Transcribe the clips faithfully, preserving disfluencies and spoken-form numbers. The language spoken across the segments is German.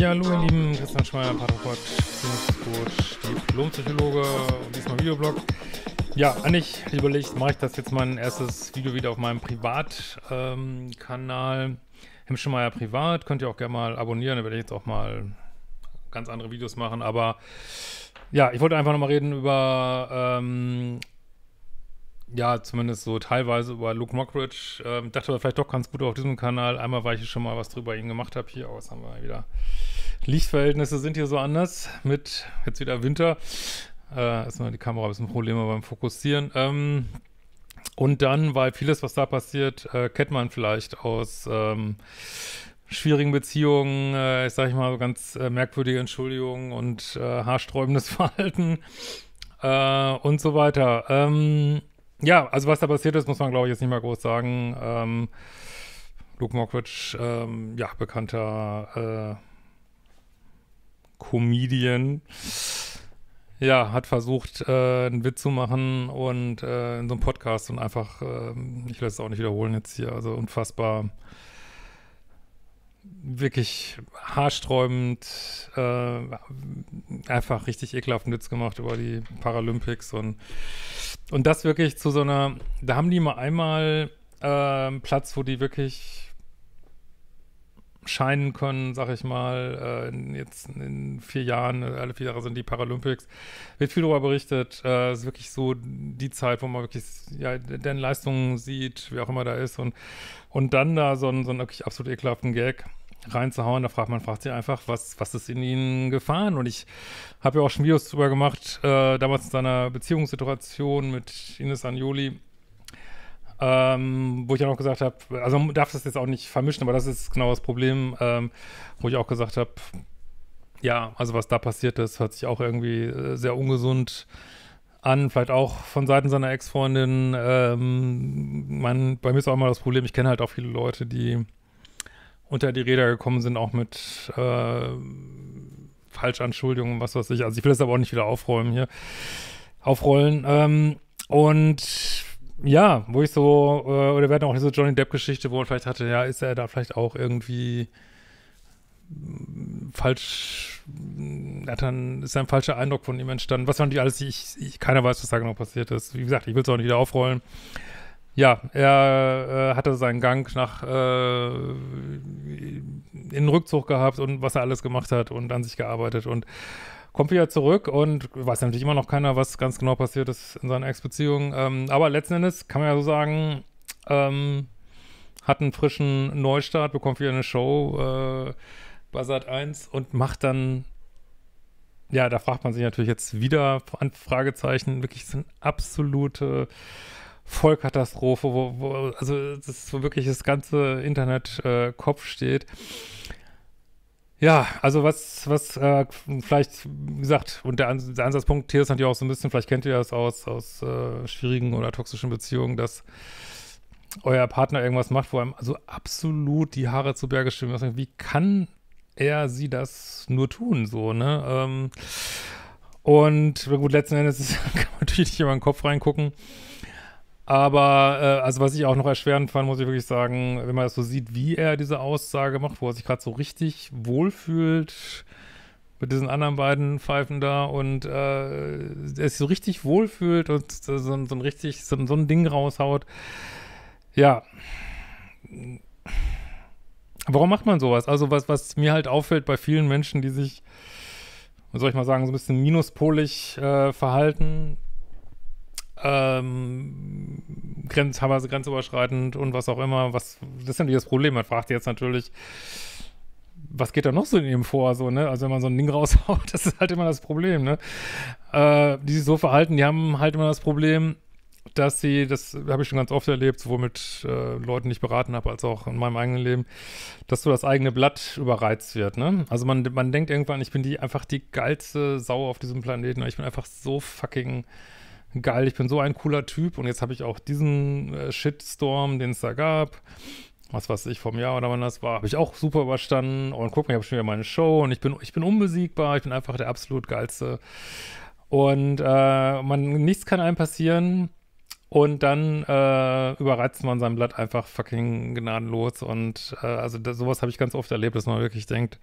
Ja, hallo ihr Lieben, Christian Hemschemeier, Paartherapeut, Beziehungscoach, Diplompsychologe und diesmal Videoblog. Ja, eigentlich hatte ich überlegt, mache ich das jetzt mein erstes Video wieder auf meinem Privatkanal, ähm, Hemschemeier Privat. Könnt ihr auch gerne mal abonnieren, da werde ich jetzt auch mal ganz andere Videos machen. Aber ja, ich wollte einfach nochmal reden über, ähm, ja, zumindest so teilweise über Luke Mockridge. Ähm, dachte aber vielleicht doch ganz gut auf diesem Kanal. Einmal, weil ich schon mal was drüber ihn gemacht habe. Hier, aus haben wir wieder. Lichtverhältnisse sind hier so anders mit jetzt wieder Winter. Äh, ist mal die Kamera ein bisschen Probleme beim Fokussieren. Ähm, und dann, weil vieles, was da passiert, äh, kennt man vielleicht aus ähm, schwierigen Beziehungen, äh, ich sage mal so ganz äh, merkwürdige Entschuldigungen und äh, haarsträubendes Verhalten äh, und so weiter. Ähm, ja, also was da passiert ist, muss man glaube ich jetzt nicht mal groß sagen. Ähm, Luke Mockridge, ähm, ja, bekannter äh, Comedian. Ja, hat versucht, äh, einen Witz zu machen und äh, in so einem Podcast und einfach, äh, ich will es auch nicht wiederholen jetzt hier, also unfassbar, wirklich haarsträubend, äh, einfach richtig ekelhaften Witz gemacht über die Paralympics und, und das wirklich zu so einer, da haben die mal einmal äh, einen Platz, wo die wirklich scheinen können, sag ich mal, äh, jetzt in vier Jahren, alle vier Jahre sind die Paralympics, wird viel darüber berichtet, äh, ist wirklich so die Zeit, wo man wirklich, ja, deren Leistungen sieht, wer auch immer da ist und, und dann da so einen, so einen wirklich absolut ekelhaften Gag reinzuhauen, da fragt man, fragt sich einfach, was, was ist in ihnen gefahren und ich habe ja auch schon Videos drüber gemacht, äh, damals in seiner Beziehungssituation mit Ines Anjoli, Ähm, wo ich ja noch gesagt habe, also man darf das jetzt auch nicht vermischen, aber das ist genau das Problem, ähm, wo ich auch gesagt habe, ja, also was da passiert ist, hört sich auch irgendwie äh, sehr ungesund an, vielleicht auch von Seiten seiner Ex-Freundin. Ähm, man, bei mir ist auch immer das Problem, ich kenne halt auch viele Leute, die unter die Räder gekommen sind, auch mit äh, Falschanschuldigungen, was weiß ich. Also ich will das aber auch nicht wieder aufräumen hier, aufrollen. Ähm, und ja, wo ich so, äh, oder wir hatten auch diese Johnny Depp-Geschichte, wo man vielleicht hatte, ja, ist er da vielleicht auch irgendwie falsch, hat dann, ist ein falscher Eindruck von ihm entstanden. Was waren die alles, ich, ich, keiner weiß, was da genau passiert ist. Wie gesagt, ich will es auch nicht wieder aufrollen. Ja, er äh, hatte seinen Gang nach, äh, in den Rückzug gehabt und was er alles gemacht hat und an sich gearbeitet und kommt wieder zurück und weiß natürlich immer noch keiner, was ganz genau passiert ist in seiner Ex-Beziehung. Ähm, aber letzten Endes kann man ja so sagen, ähm, hat einen frischen Neustart, bekommt wieder eine Show äh, bei Sat eins und macht dann, ja, da fragt man sich natürlich jetzt wieder an Fragezeichen, wirklich so eine absolute Vollkatastrophe, wo, wo also das ist so wirklich das ganze Internet äh, Kopf steht. Ja, also was, was äh, vielleicht, wie gesagt, und der, An der Ansatzpunkt hier ist natürlich auch so ein bisschen, vielleicht kennt ihr das aus, aus äh, schwierigen oder toxischen Beziehungen, dass euer Partner irgendwas macht, wo einem so absolut die Haare zu Berge stehen. Wie kann er, sie das nur tun, so, ne? Ähm, und gut, letzten Endes ist, kann man natürlich nicht immer in den Kopf reingucken. Aber, äh, also was ich auch noch erschwerend fand, muss ich wirklich sagen, wenn man das so sieht, wie er diese Aussage macht, wo er sich gerade so richtig wohlfühlt mit diesen anderen beiden Pfeifen da und äh, er sich so richtig wohlfühlt und so, so ein richtig, so, so ein Ding raushaut. Ja. Warum macht man sowas? Also was, was mir halt auffällt bei vielen Menschen, die sich, soll ich mal sagen, so ein bisschen minuspolig äh, verhalten, ähm, Grenz, teilweise grenzüberschreitend und was auch immer, was, das ist natürlich das Problem, man fragt jetzt natürlich, was geht da noch so in ihm vor, so, ne, also wenn man so ein Ding raushaut, das ist halt immer das Problem, ne, äh, die sich so verhalten, die haben halt immer das Problem, dass sie, das habe ich schon ganz oft erlebt, sowohl mit äh, Leuten, die ich beraten habe, als auch in meinem eigenen Leben, dass so das eigene Blatt überreizt wird, ne, also man, man denkt irgendwann, ich bin die, einfach die geilste Sau auf diesem Planeten, ich bin einfach so fucking geil, ich bin so ein cooler Typ und jetzt habe ich auch diesen äh, Shitstorm, den es da gab, was weiß ich, vom Jahr oder wann das war, habe ich auch super überstanden und guck mal, ich habe schon wieder meine Show und ich bin, ich bin unbesiegbar, ich bin einfach der absolut geilste und äh, man, nichts kann einem passieren und dann äh, überreizt man sein Blatt einfach fucking gnadenlos und äh, also das, sowas habe ich ganz oft erlebt, dass man wirklich denkt,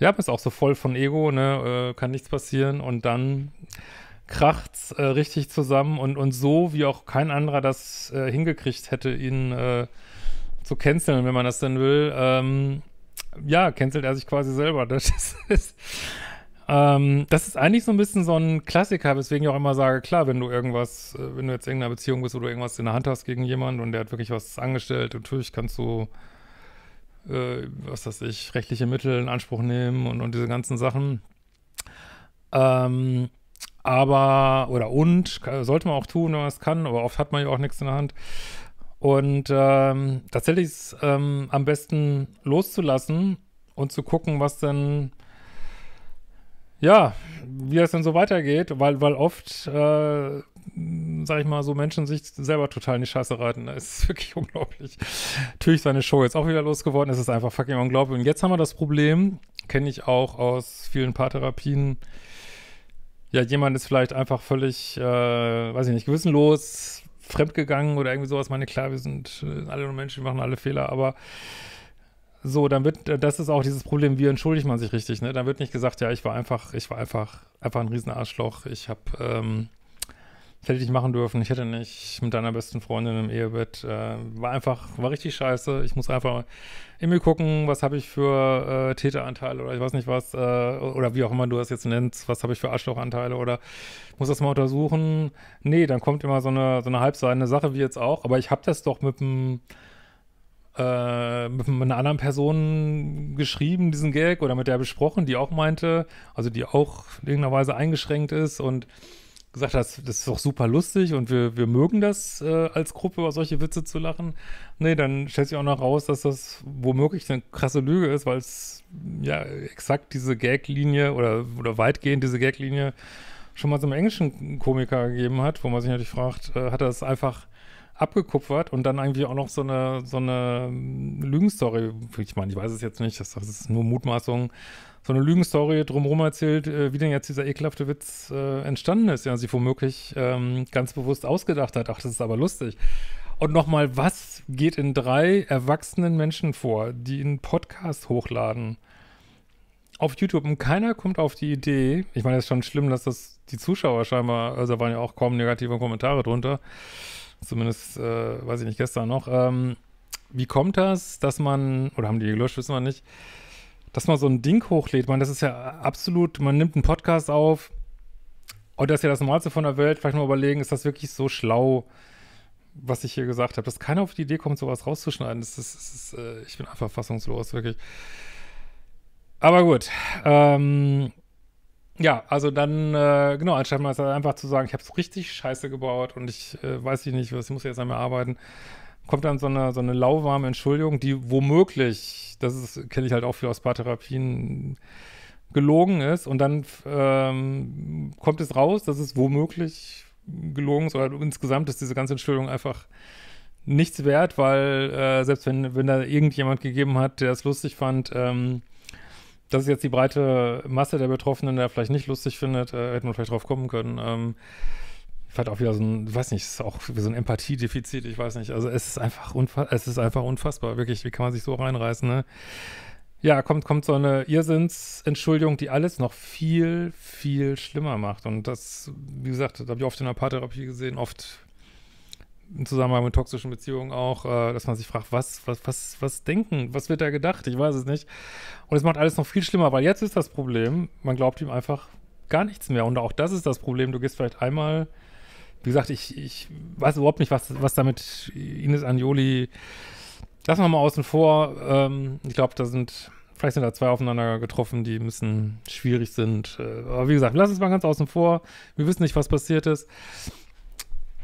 ja, bist auch so voll von Ego, ne, äh, kann nichts passieren und dann kracht's äh, richtig zusammen und, und so, wie auch kein anderer das äh, hingekriegt hätte, ihn äh, zu canceln, wenn man das denn will, ähm, ja, cancelt er sich quasi selber. Das ist, ist ähm, das ist eigentlich so ein bisschen so ein Klassiker, weswegen ich auch immer sage, klar, wenn du irgendwas, äh, wenn du jetzt in irgendeiner Beziehung bist, wo du irgendwas in der Hand hast gegen jemanden und der hat wirklich was angestellt, natürlich kannst du Äh, was weiß ich, rechtliche Mittel in Anspruch nehmen und, und diese ganzen Sachen. Ähm, aber, oder und, sollte man auch tun, wenn man es kann, aber oft hat man ja auch nichts in der Hand. Und ähm, tatsächlich ist ähm, am besten loszulassen und zu gucken, was denn, ja, wie das denn so weitergeht, weil, weil oft, äh, sag ich mal, so Menschen sich selber total in die Scheiße reiten. Das ist wirklich unglaublich. Natürlich ist seine Show jetzt auch wieder losgeworden. Es ist einfach fucking unglaublich. Und jetzt haben wir das Problem, kenne ich auch aus vielen Paartherapien. Ja, jemand ist vielleicht einfach völlig, äh, weiß ich nicht, gewissenlos fremdgegangen oder irgendwie sowas. Ich meine, klar, wir sind alle nur Menschen, wir machen alle Fehler, aber so, dann wird, das ist auch dieses Problem, wie entschuldigt man sich richtig, ne? Dann wird nicht gesagt, ja, ich war einfach, ich war einfach, einfach ein Riesenarschloch. Ich habe, ähm, hätte ich machen dürfen, ich hätte nicht mit deiner besten Freundin im Ehebett, äh, war einfach, war richtig scheiße, ich muss einfach in mir gucken, was habe ich für äh, Täteranteile oder ich weiß nicht was, äh, oder wie auch immer du das jetzt nennst, was habe ich für Arschlochanteile oder muss das mal untersuchen, nee, dann kommt immer so eine, so eine halbseidene Sache wie jetzt auch, aber ich habe das doch mit einem Äh, mit einer anderen Person geschrieben, diesen Gag, oder mit der besprochen, die auch meinte, also die auch in irgendeiner Weise eingeschränkt ist und gesagt hat, das ist doch super lustig und wir, wir mögen das äh, als Gruppe, über solche Witze zu lachen. Nee, dann stellt sich auch noch raus, dass das womöglich eine krasse Lüge ist, weil es ja exakt diese Gaglinie oder, oder weitgehend diese Gaglinie schon mal so einem englischen Komiker gegeben hat, wo man sich natürlich fragt, äh, hat er das einfach abgekupfert und dann eigentlich auch noch so eine, so eine Lügenstory, ich meine, ich weiß es jetzt nicht, das, das ist nur Mutmaßung, so eine Lügenstory drumherum erzählt, äh, wie denn jetzt dieser ekelhafte Witz äh, entstanden ist, ja, sie womöglich ähm, ganz bewusst ausgedacht hat, ach, das ist aber lustig. Und nochmal, was geht in drei erwachsenen Menschen vor, die einen Podcast hochladen auf YouTube und keiner kommt auf die Idee, ich meine, es ist schon schlimm, dass das die Zuschauer scheinbar, also da waren ja auch kaum negative Kommentare drunter, zumindest, äh, weiß ich nicht, gestern noch. Ähm, wie kommt das, dass man, oder haben die gelöscht, wissen wir nicht, dass man so ein Ding hochlädt? Man, das ist ja absolut, man nimmt einen Podcast auf und das ist ja das Normalste von der Welt. Vielleicht mal überlegen, ist das wirklich so schlau, was ich hier gesagt habe? Dass keiner auf die Idee kommt, sowas rauszuschneiden. Das ist, das ist, äh, ich bin einfach fassungslos, wirklich. Aber gut, ähm, ja, also dann, äh, genau, anstatt mal einfach zu sagen, ich habe es richtig scheiße gebaut und ich äh, weiß ich nicht, was, ich muss jetzt an mir arbeiten, kommt dann so eine, so eine lauwarme Entschuldigung, die womöglich, das kenne ich halt auch viel aus Paartherapien, gelogen ist und dann ähm, kommt es raus, dass es womöglich gelogen ist oder insgesamt ist diese ganze Entschuldigung einfach nichts wert, weil äh, selbst wenn, wenn da irgendjemand gegeben hat, der es lustig fand, ähm, das ist jetzt die breite Masse der Betroffenen, der vielleicht nicht lustig findet, äh, hätten wir vielleicht drauf kommen können. Ähm, vielleicht auch wieder so ein, ich weiß nicht, ist auch so ein Empathiedefizit, ich weiß nicht. Also es ist einfach unfassbar, es ist einfach unfassbar, wirklich, wie kann man sich so reinreißen, ne? Ja, kommt, kommt so eine Irrsinnsentschuldigung, die alles noch viel, viel schlimmer macht. Und das, wie gesagt, das habe ich oft in der Paartherapie gesehen, oft im Zusammenhang mit toxischen Beziehungen auch, äh, dass man sich fragt, was, was, was, was denken, was wird da gedacht? Ich weiß es nicht. Und es macht alles noch viel schlimmer, weil jetzt ist das Problem, man glaubt ihm einfach gar nichts mehr. Und auch das ist das Problem. Du gehst vielleicht einmal, wie gesagt, ich, ich weiß überhaupt nicht, was, was damit Ines Anjoli, lassen wir mal außen vor. Ähm, ich glaube, da sind, vielleicht sind da zwei aufeinander getroffen, die ein bisschen schwierig sind. Äh, aber wie gesagt, lass es mal ganz außen vor. Wir wissen nicht, was passiert ist.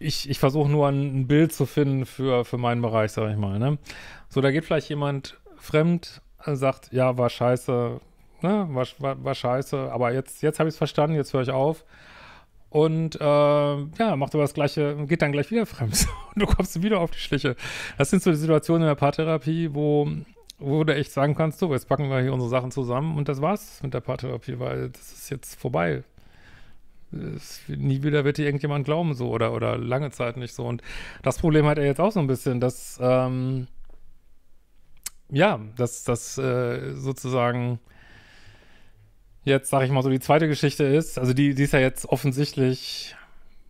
Ich, ich versuche nur ein Bild zu finden für, für meinen Bereich, sage ich mal, ne? So, da geht vielleicht jemand fremd, sagt, ja, war scheiße, ne? War, war, war scheiße, aber jetzt, jetzt habe ich es verstanden, jetzt höre ich auf. Und äh, ja, macht aber das Gleiche, geht dann gleich wieder fremd. Und du kommst wieder auf die Schliche. Das sind so die Situationen in der Paartherapie, wo, wo du echt sagen kannst, so, jetzt packen wir hier unsere Sachen zusammen und das war's mit der Paartherapie, weil das ist jetzt vorbei. Es, nie wieder wird dir irgendjemand glauben, so, oder, oder lange Zeit nicht so. Und das Problem hat er jetzt auch so ein bisschen, dass, ähm, ja, dass, dass äh, sozusagen jetzt, sag ich mal so, die zweite Geschichte ist, also die, die ist ja jetzt offensichtlich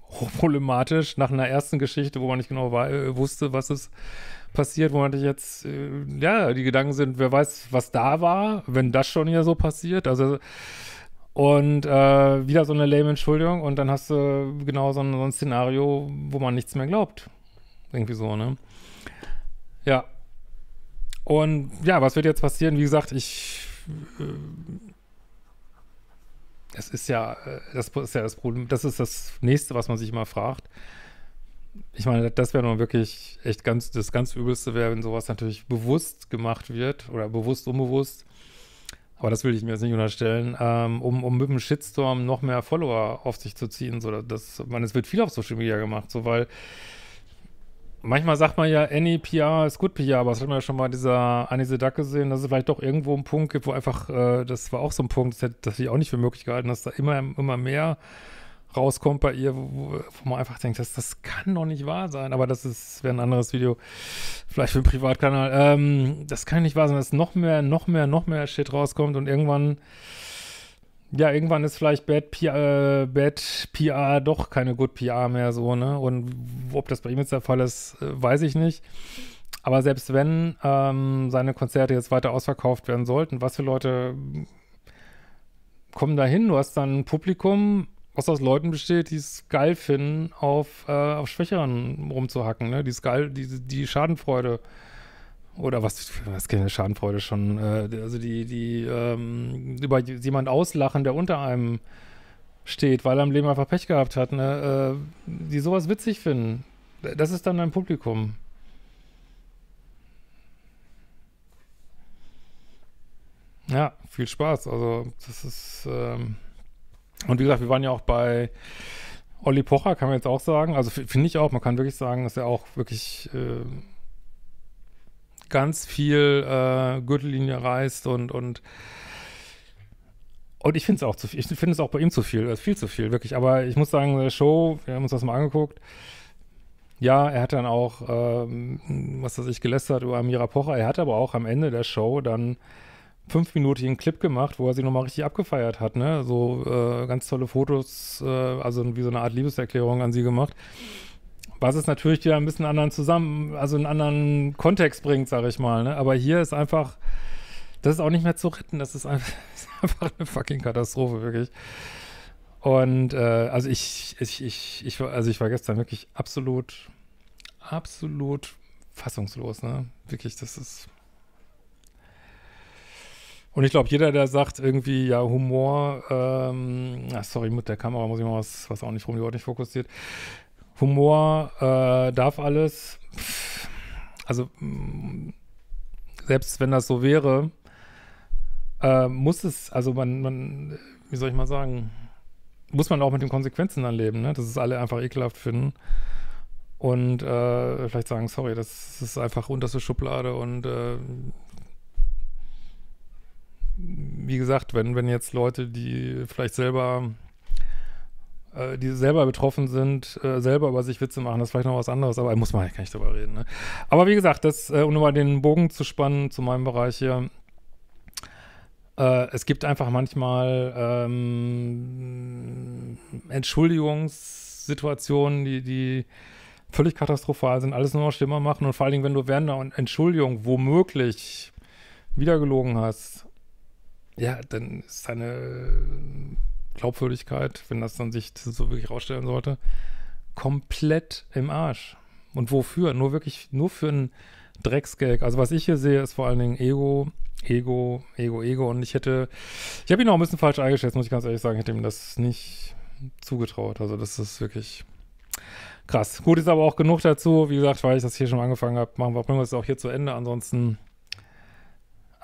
hochproblematisch nach einer ersten Geschichte, wo man nicht genau war, äh, wusste, was ist passiert, wo man sich jetzt, äh, ja, die Gedanken sind, wer weiß, was da war, wenn das schon hier so passiert, also und äh, wieder so eine lame Entschuldigung und dann hast du genau so ein, so ein Szenario, wo man nichts mehr glaubt. Irgendwie so, ne? Ja. Und ja, was wird jetzt passieren? Wie gesagt, ich äh, es ist ja, das ist ja das Problem, das ist das Nächste, was man sich immer fragt. Ich meine, das wäre nun wirklich echt ganz, das ganz Übelste wäre, wenn sowas natürlich bewusst gemacht wird oder bewusst, unbewusst. Aber das will ich mir jetzt nicht unterstellen, ähm, um, um mit dem Shitstorm noch mehr Follower auf sich zu ziehen. So, das, man, es wird viel auf Social Media gemacht, so, weil manchmal sagt man ja, any P R ist gut P R, aber das hat man ja schon mal dieser Anne-Sophie Dac gesehen, dass es vielleicht doch irgendwo einen Punkt gibt, wo einfach, äh, das war auch so ein Punkt, das hätte, das hätte ich auch nicht für möglich gehalten, dass da immer, immer mehr rauskommt bei ihr, wo, wo man einfach denkt, das, das kann doch nicht wahr sein, aber das ist, wäre ein anderes Video, vielleicht für einen Privatkanal, ähm, das kann nicht wahr sein, dass noch mehr, noch mehr, noch mehr Shit rauskommt und irgendwann, ja, irgendwann ist vielleicht Bad P R, Bad P R doch keine Good P R mehr so, ne, und ob das bei ihm jetzt der Fall ist, weiß ich nicht, aber selbst wenn ähm, seine Konzerte jetzt weiter ausverkauft werden sollten, was für Leute kommen da hin, du hast dann ein Publikum, was aus Leuten besteht, die es geil finden, auf, äh, auf Schwächeren rumzuhacken, ne? Die es geil, die, die Schadenfreude oder was, was kennt Schadenfreude schon, äh, also die, die ähm, über jemand auslachen, der unter einem steht, weil er im Leben einfach Pech gehabt hat, ne? Äh, die sowas witzig finden. Das ist dann dein Publikum. Ja, viel Spaß. Also das ist... Ähm Und wie gesagt, wir waren ja auch bei Olli Pocher, kann man jetzt auch sagen. Also finde ich auch, man kann wirklich sagen, dass er auch wirklich äh, ganz viel äh, Gürtellinie reißt und und und ich finde es auch zu viel. Ich finde es auch bei ihm zu viel, das ist viel zu viel, wirklich. Aber ich muss sagen, der Show, wir haben uns das mal angeguckt. Ja, er hat dann auch, ähm, was weiß ich, gelästert über Amira Pocher. Er hat aber auch am Ende der Show dann fünfminütigen Clip gemacht, wo er sie nochmal richtig abgefeiert hat, ne? So äh, ganz tolle Fotos, äh, also wie so eine Art Liebeserklärung an sie gemacht. Was es natürlich wieder ein bisschen anderen zusammen, also einen anderen Kontext bringt, sage ich mal, ne? Aber hier ist einfach, das ist auch nicht mehr zu retten, das ist einfach, ist einfach eine fucking Katastrophe, wirklich. Und äh, also ich, ich, ich, ich, also ich war gestern wirklich absolut, absolut fassungslos, ne? Wirklich, das ist... Und ich glaube, jeder, der sagt irgendwie, ja, Humor, ähm, ach, sorry, mit der Kamera muss ich mal was, was auch nicht rum, die heute nicht fokussiert. Humor äh, darf alles. Pff, also, mh, selbst wenn das so wäre, äh, muss es, also man, man, wie soll ich mal sagen, muss man auch mit den Konsequenzen dann leben, ne? Dass es alle einfach ekelhaft finden. Und äh, vielleicht sagen, sorry, das ist einfach unterste Schublade und äh, wie gesagt, wenn, wenn jetzt Leute, die vielleicht selber, äh, die selber betroffen sind, äh, selber über sich Witze machen, das ist vielleicht noch was anderes, aber muss man eigentlich gar nicht drüber reden, ne? Aber wie gesagt, das, äh, um mal den Bogen zu spannen zu meinem Bereich hier, äh, es gibt einfach manchmal ähm, Entschuldigungssituationen, die, die völlig katastrophal sind, alles nur noch schlimmer machen und vor allen Dingen, wenn du während einer Entschuldigung womöglich wieder gelogen hast, ja, dann ist seine Glaubwürdigkeit, wenn das dann sich so wirklich rausstellen sollte, komplett im Arsch. Und wofür? Nur wirklich, nur für einen Drecksgag. Also was ich hier sehe, ist vor allen Dingen Ego, Ego, Ego, Ego. Und ich hätte, ich habe ihn auch ein bisschen falsch eingeschätzt, muss ich ganz ehrlich sagen, hätte ihm das nicht zugetraut. Also das ist wirklich krass. Gut, ist aber auch genug dazu. Wie gesagt, weil ich das hier schon angefangen habe, machen wir, bringen wir es auch hier zu Ende. Ansonsten...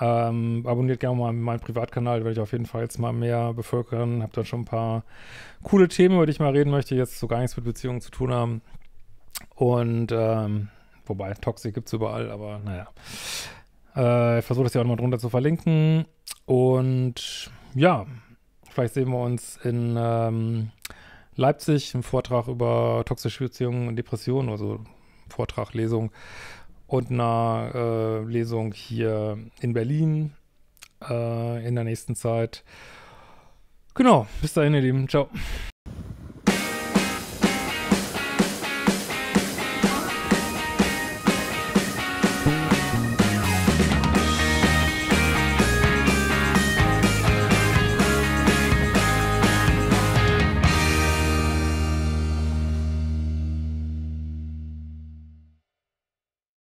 Ähm, abonniert gerne mal meinen Privatkanal, werde ich auf jeden Fall jetzt mal mehr bevölkern. Hab dann schon ein paar coole Themen, über die ich mal reden möchte, jetzt so gar nichts mit Beziehungen zu tun haben. Und, ähm, wobei, Toxik gibt's überall, aber naja. Äh, ich versuche das ja auch mal drunter zu verlinken. Und ja, vielleicht sehen wir uns in ähm, Leipzig, im Vortrag über toxische Beziehungen und Depressionen, also Vortrag, Lesung. Und eine äh, Lesung hier in Berlin äh, in der nächsten Zeit. Genau, bis dahin ihr Lieben, ciao.